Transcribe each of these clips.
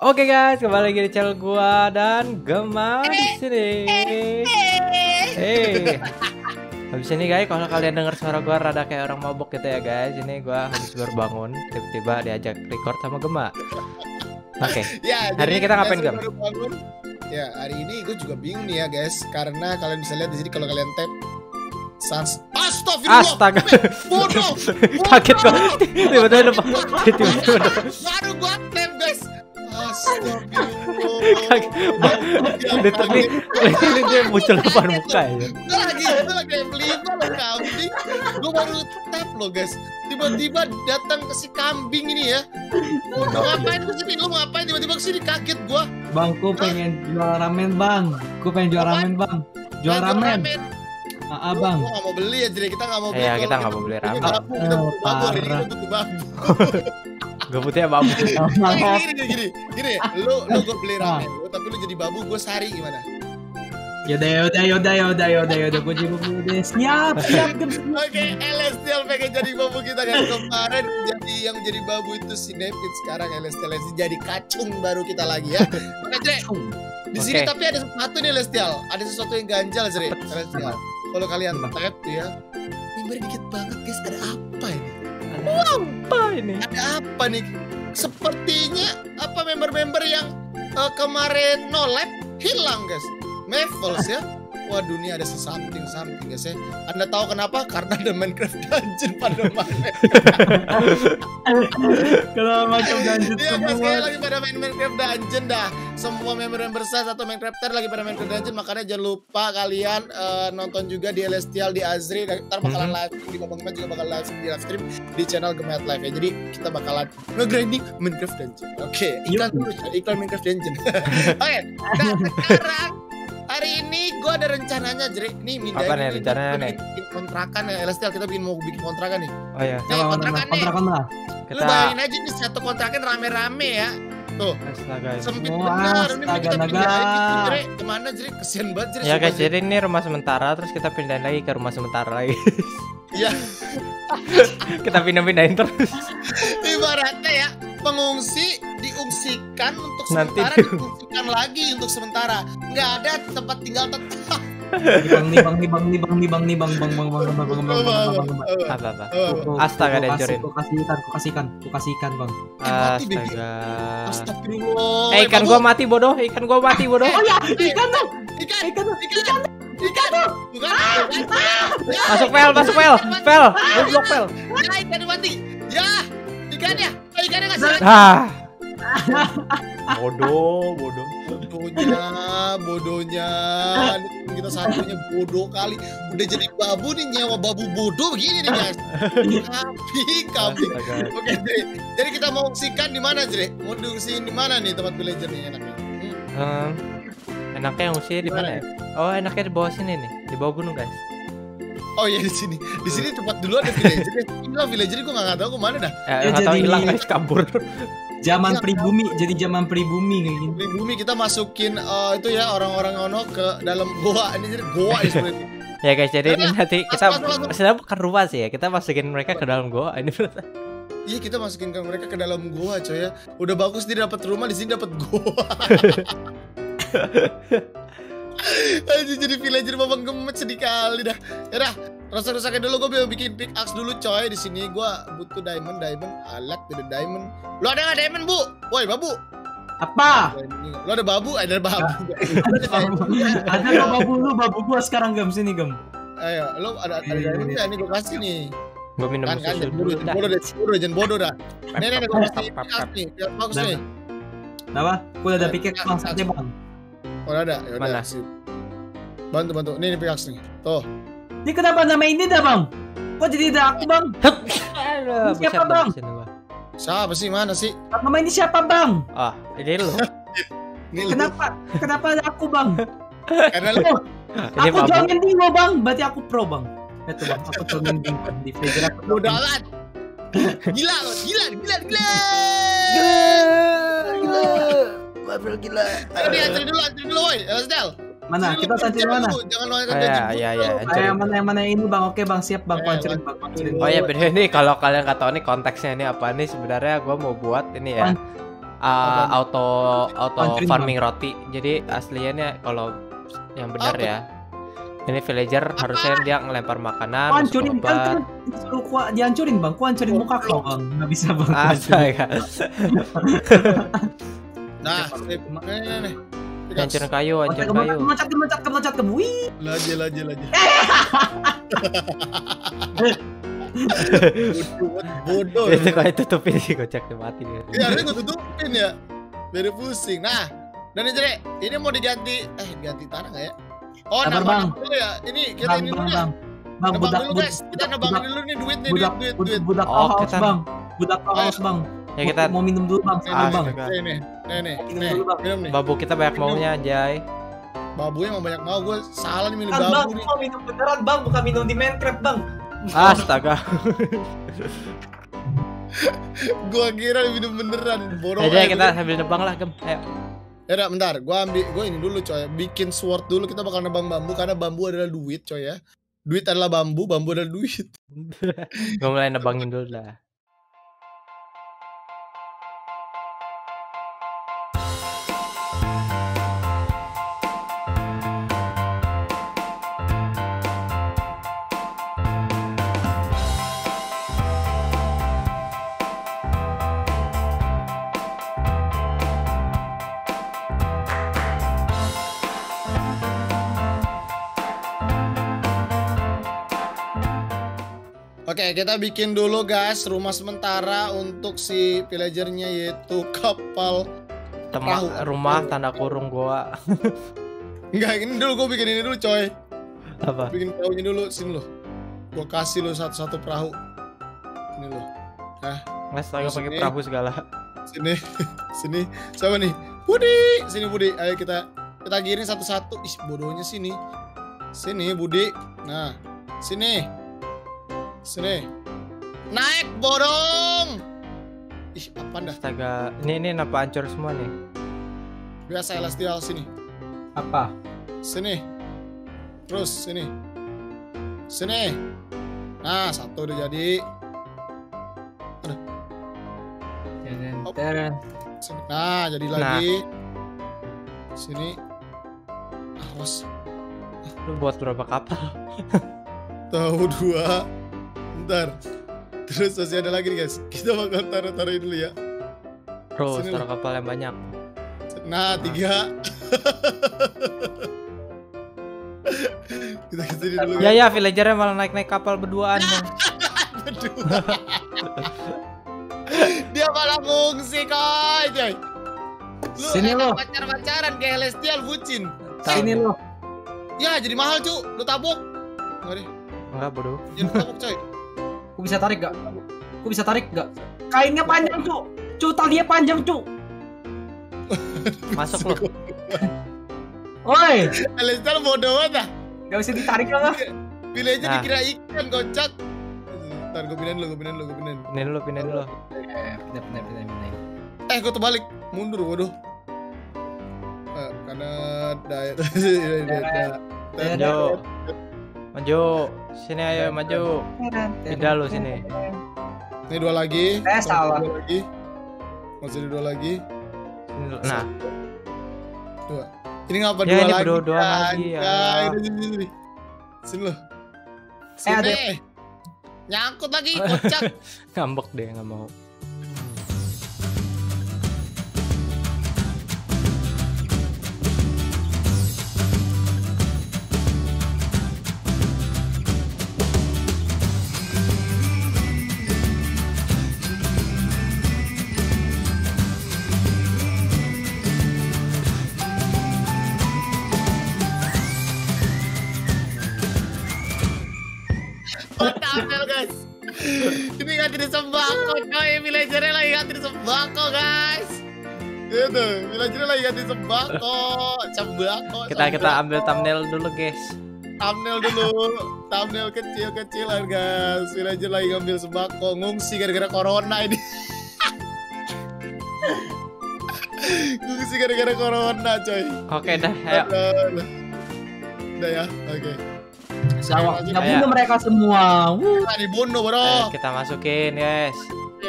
Oke guys, kembali lagi di channel gua dan Gemmad di sini. Habis ini guys, kalau kalian dengar suara gua rada kayak orang mabok gitu ya guys. Ini gua habis baru bangun, tiba-tiba diajak record sama Gemmad. Oke. Ya, hari ini kita ngapain, Gem? Ya, hari ini gua juga bingung nih ya guys, karena kalian bisa lihat di sini kalau kalian tap Sans Astagfirullah. Astaga. Bodoh. Kaget kok. Tiba-tiba. Baru gua tap guys. Literally dia muncul depan muka ya. Itu lagi pelita loh kambing. Gue baru tap loh guys. Tiba-tiba datang ke si kambing ini ya. Ngapain lu sini? Lu ngapain tiba-tiba kesini? Kaget gue. Bang, gue pengen jual ramen bang. Jual ramen. Abang. Gue nggak mau beli ya, jadi kita nggak mau beli. Iya, kita nggak mau beli ramen. Kita babu hari ini untuk babu. Gak putihnya babu. Gini, lu gue beli ramen, tapi lu jadi babu, gue sari gimana? Yaudah, gue jadi babu deh. Siap. Oke, Elestial pengen jadi babu kita kan kemarin. Jadi yang jadi babu itu si David, sekarang Elestial jadi kacung baru kita lagi ya. Di sini tapi ada sesuatu nih Elestial, ada sesuatu yang ganjal Zre. Kalau kalian tap ya, ini dikit banget guys, ada apa ini? Ada apa nih? Sepertinya apa member-member yang kemarin no lab hilang guys. Mevels ya. Waduh, ini ada something guys ya. Anda tahu kenapa? Karena ada Minecraft Dungeon pada main. Kalau macam dungeon ya, semua lagi pada main Minecraft Dungeon dah. Semua member-member saya atau Minecrafter lagi pada Minecraft Dungeon, makanya jangan lupa kalian nonton juga di Elestial, di Azri, ntar bakalan live di Bang Gemmad juga bakal live di live stream di channel Gemmad Live ya. Jadi kita bakalan nge-grinding Minecraft Dungeon. Oke, iklan Minecraft Dungeon. Oke, nah sekarang hari ini gue ada rencananya, Jere. Nih mindahin. Apa nih rencananya nih? Bikin kontrakan ya, Elestial. Kita bikin kontrakan nih. Oh iya. Nih, kontrakan lah. Lu bayangin aja nih satu kontrakan rame-rame ya. Tuh. Astaga. Sempit bener. Ini kita pindahin gitu, Jere. Kemana, Jere? Kesian banget, Jere. Ya guys, jadi ini rumah sementara. Terus kita pindahin lagi ke rumah sementara lagi. Iya. Kita pindah-pindahin terus. Ibaratnya ya, pengungsi diungsikan untuk sementara, diungsikan lagi untuk sementara. Nggak ada tempat tinggal tetap. Bang. Apa? Astaga, dengerin. Ku kasih ikan, Bang. Astaga. Astagfirullah. Ikan gua mati bodoh. Oh ya, ikan. Masuk pel. Ya, ikan mati. Ya, ikannya nggak sadar. Bodohnya. Kita satunya bodoh kali. Udah jadi babu nih, nyewa babu bodoh begini nih guys. Kambing. Oke, jadi kita mau ungsikan di mana, Jre? Mau diungsiin di mana nih tempat villager nih enaknya? Enaknya ngungsi di mana ya? Oh, enaknya di bawah sini nih, di bawah gunung guys. Oh iya, di sini tempat dulu ada villager. Inilah villager, gue nggak tahu kemana dah. Ya nggak tahu, hilang guys, kabur. Zaman pribumi kayak gini. Pribumi kita masukin itu ya orang-orang ono ke dalam goa. Ini jadi goa ya sebenarnya. Ya guys, jadi ini nanti kita sebenarnya bukan rumah sih ya. Kita masukin mereka ke dalam goa. Ini berarti. Iya, kita masukin mereka ke dalam goa coy ya. Udah bagus dia dapat rumah, di sini dapat goa. Aduh, jadi villager Bang Gemmad sedih kali dah. Yaudah, rusak-rusakin dulu. Gue bikin pickaxe dulu coy. Di sini gue butuh diamond. Alat beda diamond. Lo ada nggak diamond, Bu? Woi, babu. Apa? Lo ada babu? Ada babu. Ada lo babu, lu babu gua sekarang, Gem. Sini, Gem. Ayo, lo ada diamond ya? Ini gue kasih nih. Gue minum dulu. Jangan bodoh dah. Nih, gue kasih pickaxe nih. Bagus nih. Kenapa? Gue ada pickaxe bangsatnya, Bang. Oh ada, yaudah sih. Bantu. Ini pickaxe nih. Tuh. Ini kenapa nama ini dah, Bang? Kok jadi dah aku, Bang? Siapa, Bang? Siapa sih, mana sih? Nama ini siapa, Bang? Ah, ini lo. Kenapa ada aku, Bang? Karena lo. Aku jangan di lo, Bang. Berarti aku pro, Bang. Itu, Bang. Aku jangan di villager aku. Modalan. Gila. Gila. Antri dulu woi, Elestial. Mana? Kita antri mana? Jangan loncat ke jebol. Iya. Yang mana ini, Bang? Oke, Bang, siap, Bang. Antriin. Oh iya, bener nih kalau kalian enggak tahu nih konteksnya ini apa nih sebenarnya, gua mau buat ini ya. auto farming roti. Jadi aslinya kalau yang benar ya, ini villager harusnya dia ngelempar makanan, hancurin kan, suruh dihancurin bang, ku hancurin muka kau bang, nggak bisa bang. Astaga. Nah, makanya nih. Hancurin kayu, hancurin kayu. Loncat ke bui. Lagi. Bodoh. Itu kayak tutupin sih kocak mati dia. Iya, harusnya tutupin ya. Biar pusing. Nah, dan ini mau diganti, ganti tanah nggak ya? Oh, nambang dulu ya. Ini kita ini dulu ya. Bang, budak dulu guys. Kita nambangin dulu nih duit nih, duit. Budak house bang. Budak house bang. Ya kita mau minum dulu bang. Nih. Babu kita banyak maunya anjay. Babunya mau banyak mau, gue salah nih minum babu nih. Bang, minum beneran bang, bukan minum di Minecraft bang. Astaga. Gua kira minum beneran. Bodoh. Aja kita sambil nebang lah, Gem. Ayo. Ya bentar, gua ini dulu coy, bikin sword dulu, kita bakal nebang bambu karena bambu adalah duit coy ya. Duit adalah bambu, bambu adalah duit. Gua mulai nebangin dulu lah. Oke, kita bikin dulu guys rumah sementara untuk si villagernya, yaitu kapal teman rumah tanda kurung gua. Enggak, ini dulu gua bikin ini dulu coy. Apa? Bikin perahunya dulu, sini lo. Gua kasih lo satu-satu perahu. Ini lo. Mas agak pakai perahu segala. Sini, sini. Siapa nih? Budi, sini Budi. Ayo kita giring satu-satu. Ih, bodohnya sini. Sini Budi. Nah, sini. Sini. Naik borong. Ih, apa dah? Astaga, ini apa hancur semua nih? Biasa Elestial sini. Apa? Sini. Terus sini. Sini. Nah, satu udah jadi. Aduh. Sini. Nah, jadi lagi. Sini. Awas. Lu buat berapa kapal? Tahu dua. Bentar. Terus masih ada lagi nih guys. Kita bakal taruh-taruhin dulu ya. Terus taruh kapal yang banyak. Nah, tiga. Kita kesini dulu. Ya ya, villagernya malah naik-naik kapal berduaan. Berdua. Dia malah ngungsi coy. Sini lo. Pacar-pacaran kayak Elestial bucin. Sini lo. Ya, jadi mahal cu. Lu tabok. Enggak bodoh. Jangan tabok coy. Ku bisa tarik gak? Ku bisa tarik gak? Kainnya panjang cu, talinya panjang cu. Masuk lo. Oi, Elestial bodoh banget. Gak bisa ditarik lah. Villager dikira ikan kocak. Ntar gue pindahin dulu. Pindahin dulu. Pindahin. Gue terbalik, mundur bodoh. Karena diet. Maju, sini ayo maju. Pindah lu sini. Ini dua lagi. Salah. Masih dua lagi. Nah. Dua. Ini ngapa dua lagi? Dua lagi ya. Sini lu. Sini. Nyangkut lagi kocak. Ngambek deh, nggak mau. Ini ngantri sembako coy, villagernya lagi ngantri sembako guys. Itu, villagernya lagi ngantri sembako. Kita ambil thumbnail dulu guys. Thumbnail kecil-kecilan guys. Villager lagi ngambil sembako, ngungsi gara-gara corona ini. Ngungsi gara-gara corona coy. Oke dah, ayo. Udah ya, oke. Sawahnya bunuh mereka semua. Kita dibunuh bro. Kita masukin guys.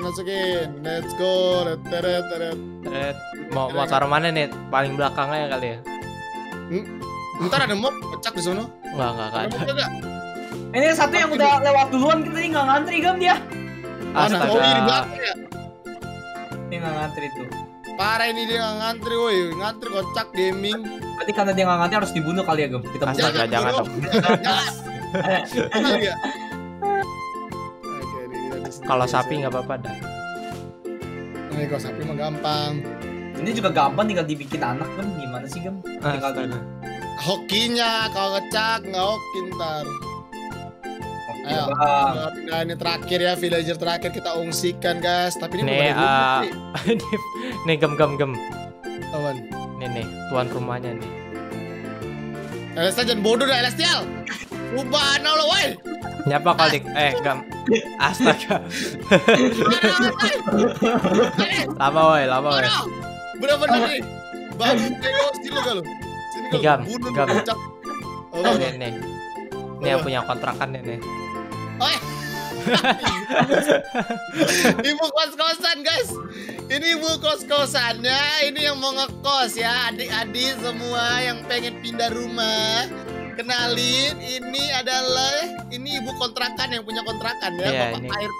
masukin. Let's go. Mau taruh mana nih? Paling belakangnya kali ya. Ntar ada mob pecak di sono. Enggak. Ini satu yang udah lewat duluan, kita ini nggak ngantri Gam dia. Astaga. Oh, ini nggak ngantri tuh. Parah ini dia nggak ngantri, woi. Ngantri kocak gaming. Berarti karena dia nggak ngantri harus dibunuh kali ya Gam. Kita astaga, jangan dong. Kalau sapi nggak apa-apa dah. Ini kalau sapi mah gampang. Ini juga gampang, tinggal dibikin anak Gam. Gimana sih Gam? Hokinya kalau ngecak nggak hoki ntar. Ayo, nah ini terakhir ya, villager terakhir kita ungsikan guys. Tapi ini bukan nih gem. Awan. Nih tuan rumahnya nih. Elestial jangan bodoh dah Elestial. Ubah nol woi. Nyapa kali Gam. Astaga. Lama woi. Bener-bener nih. Bagus deos di lu. Ini Gam. Oh, ini yang punya kontrakan nih. Oh, ibu kos-kosan guys. Ini ibu kos-kosannya. Ini yang mau ngekos ya. Adik-adik semua yang pengen pindah rumah, kenalin. Ini adalah ibu kontrakan yang punya kontrakan ya. Yeah, Bapak ART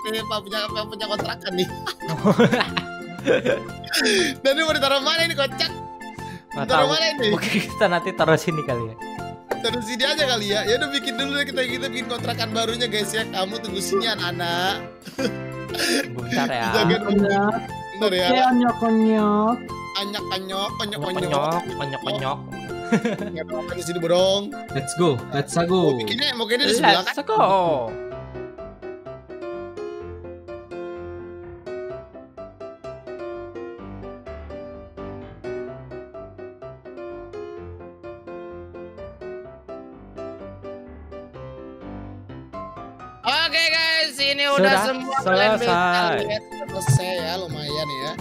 punya kontrakan nih. Dan ini mau ditaruh mana ini kocak? Taruh mana ini? Oke, kita nanti taruh sini kali ya. Taruh sini aja kali ya. Ya udah bikin dulu ya, kita bikin kontrakan barunya guys ya. Kamu tunggu sini anak-anak. Bentar ya. Bentar ya. Konyok. Enggak apa-apa di sini borong. Let's go. Mau bikinnya di sebelah kan. Let's go. Oke guys, ini udah semua selesai ya, lumayan ya.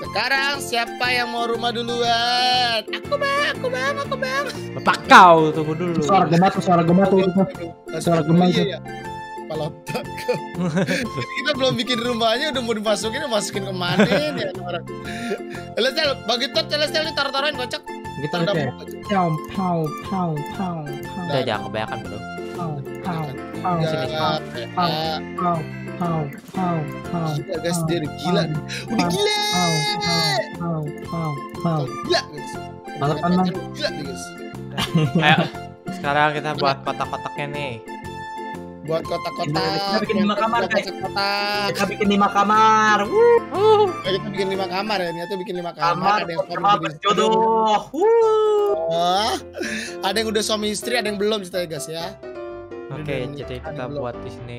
Sekarang siapa yang mau rumah duluan? Aku bang. Bapak kau, tunggu dulu. Suara gemat. Kepala otak. Kita belum bikin rumahnya udah mau dimasukin kemana ya orang. Elestial, bagi tot Elestial ini taruh-taruhin kocak. Kita udah pau. Udah jangan kebanyakan bro. Guys, dia udah gila. Guys. Ayo, sekarang kita buat kotak-kotaknya nih. Buat kotak-kotak. Kita bikin 5 kamar. Kita bikin 5 kamar ya. Niatnya bikin 5 kamar. Ada yang berjodoh. Ada yang udah suami istri, ada yang belum ceritanya guys ya. Oke, jadi kita buat di sini.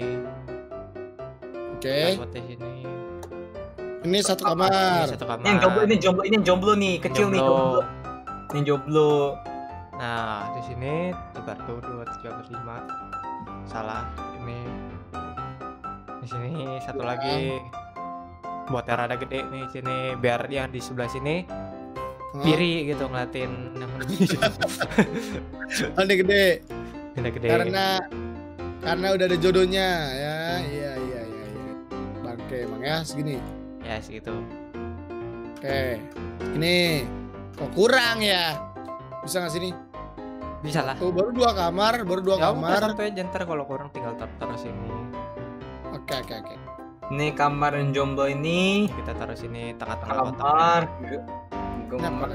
Oke. Buat di sini. Ini satu kamar. Ini jomblo nih, kecil nih jomblo. Nah, di sini 1, 2, 3, 4, 5. Salah, ini di sini satu lagi buat yang rada gede nih sini biar yang di sebelah sini kiri gitu ngeliatin yang gede karena udah ada jodohnya ya. Iya. Oke, emang ya segini ya segitu. Oke, ini kok kurang ya, bisa nggak sini? Bisa lah. Oh, baru dua kamar. Satu aja ntar kalau kurang tinggal taruh sini. Oke. Ini kamar yang jomblo ini kita taruh sini tengah-tengah kamar. Kamar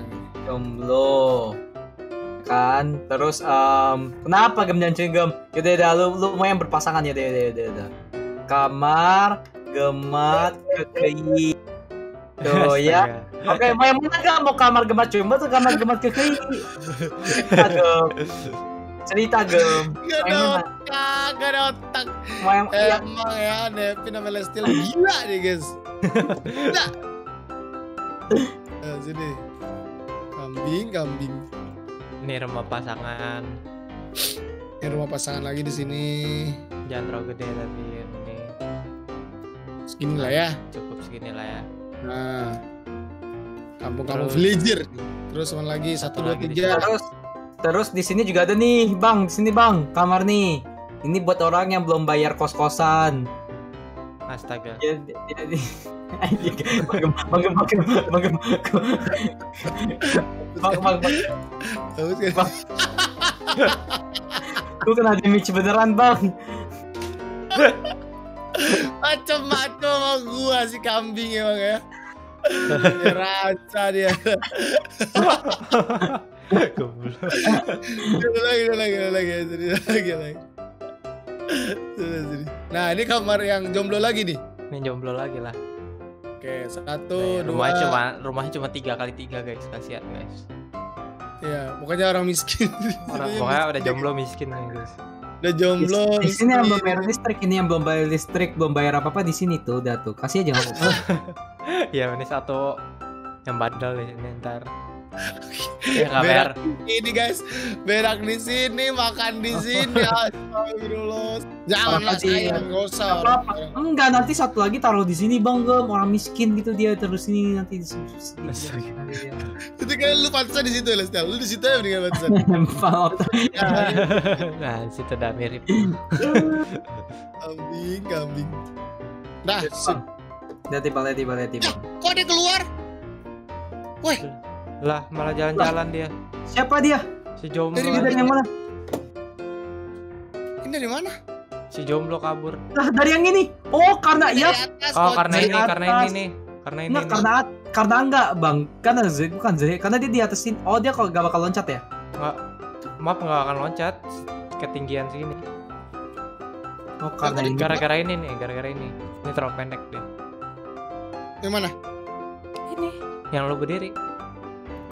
jomblo. Kan terus kenapa Gem jangan cengeng? Yaudah lu mau yang berpasangan ya deh. Kamar Gemmad kekei. Tuh ya. Oke, mau yang mana Gam? Mau kamar Gemmad jomblo atau kamar Gemmad kekei? Cerita Gem. Gak ada otak. Emang ya, Devi nama Elestial gila nih guys. Gila. Nah, sini. Kambing. Ini rumah pasangan. Ini rumah pasangan lagi di sini. Jangan terlalu gede tapi ini. Segini lah ya. Cukup segini lah ya. Nah, kampung villager. Terus mana lagi? 1, 2, 3. Terus di sini juga ada nih, Bang. Kamar nih. Ini buat orang yang belum bayar kos-kosan. Astaga. Ya, bang. Gue kena damage beneran, bang. Macem-macem sama gua si kambing emang ya. Ngerasa dia. Lagi. Nah, ini kamar yang jomblo lagi nih. Ini jomblo lagi lah. Oke, satu, nah, dua. Rumahnya cuma 3x3 guys, kasihan guys. Iya, pokoknya orang miskin. Pokoknya udah jomblo miskin nih guys. Udah jomblo. Di sini yang belum bayar listrik, ini yang belum bayar listrik, belum bayar apa-apa di sini tuh, udah tuh. Kasih aja nggak apa-apa. Iya, ini satu yang bandel nih ntar. Ya, berak ini guys, berak di sini, makan di sini. Astagfirullah. Janganlah sayang, nggak usah. Enggak, nanti satu lagi taruh di sini bang, gem orang miskin gitu dia terus ini nanti di sini. Itu kan lu pantesan di situ Lestial, lu di situ ya mendingan pantesan. Nah, situ udah mirip. Kambing. Nah, udah tiba. Kok dia keluar? Woi. Lah malah jalan-jalan dia. Siapa dia? Si jomblo. Dari yang mana? Ini dari mana? Si jomblo kabur. Lah dari yang ini. Oh karena ya. Oh karena ini. Nah, karena enggak bang. Karena bukan Zek. Karena dia di atas sini. Oh dia kalau nggak bakal loncat ya? Nggak. Maaf nggak akan loncat ketinggian segini. Oh karena ini. Gara-gara ini. Ini terlalu pendek deh. Yang mana? Ini. Yang lo berdiri.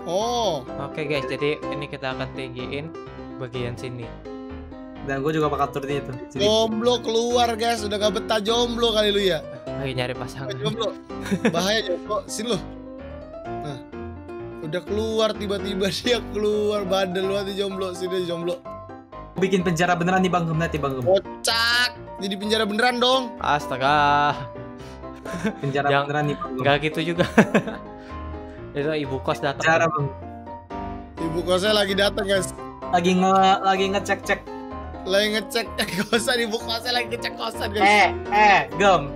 Oh, oke guys, jadi ini kita akan tinggiin bagian sini. Dan gue juga bakal turun itu. Jadi... Jomblo keluar guys, udah gak betah jomblo kali lu ya. Lagi nyari pasangan. Jomblo, bahaya jomblo, sini lu. Nah, udah keluar tiba-tiba dia keluar bandel banget jomblo, sini jomblo. Bikin penjara beneran nih bang Gem, nanti bang Gem. Kocak, jadi penjara beneran dong. Astaga. Penjara beneran nih bang Gem. Gak gitu juga. Itu ibu kos datang. Cara bang. Ibu kosnya lagi datang guys. Lagi ngecek kosan, ibu kosnya lagi ngecek kosan guys. Gem.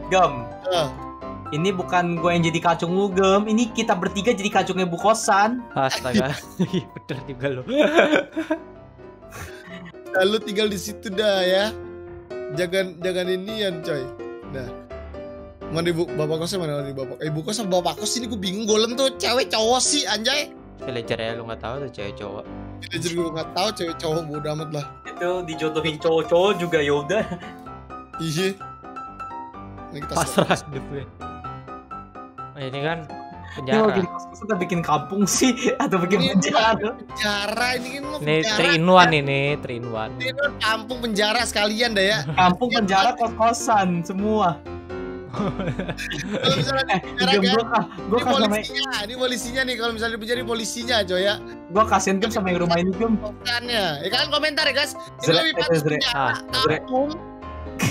Ini bukan gue yang jadi kacung lu Gem. Ini kita bertiga jadi kacungnya ibu kosan. Astaga. Iya bener juga lo. Nah, lu tinggal di situ dah ya. Jangan inian coy. Nah. Mana ibu bapak kosnya mana bapak? Ibu kos sama bapak kos ini gue bingung golem tuh cewek cowok sih anjay. Villager ya lu nggak tahu tuh cewek cowok. Villager gue nggak tahu cewek cowok bodoh amat lah. Itu dijodohin cowok-cowok juga yaudah. Iya. Pasrah hidup gue. Ini kan penjara. Ini kita bikin kampung sih atau bikin penjara? Penjara ini kan mau penjara. Ini 3-in-1 ini 3-in-1. Ini kampung penjara sekalian dah ya. Kampung penjara kos-kosan semua. Kalau misalnya ini polisinya nih, kalau misalnya dipinjari polisinya coy ya. Gua kasihan Gem sama yang rumah ini Gem. Ya kalian komentar ya guys. Ini lebih pantas penjara.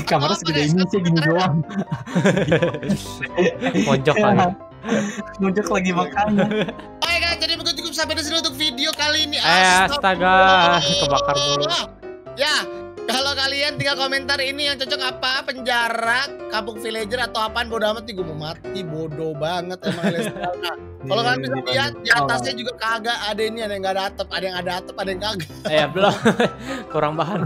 Kamarnya segede ini sih gini doang. Mojok lagi makan. Oke guys, jadi cukup sampai di sini untuk video kali ini. Astaga, kebakar mulu. Ya. Kalau kalian tinggal komentar ini yang cocok apa, penjara, kampung villager atau apaan, bodoh amat nih, gue mau mati, bodoh banget emang Lestial. Kalau kalian bisa lihat di atasnya juga kagak ada ini, ada yang nggak ada atap, ada yang ada atap, ada yang kagak. Ya belum, kurang bahan.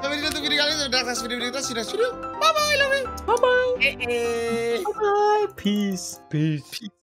Sampai di video kali ini, sudah selesai video kita, sudah. Bye bye, love you. Bye bye. Bye bye. Peace.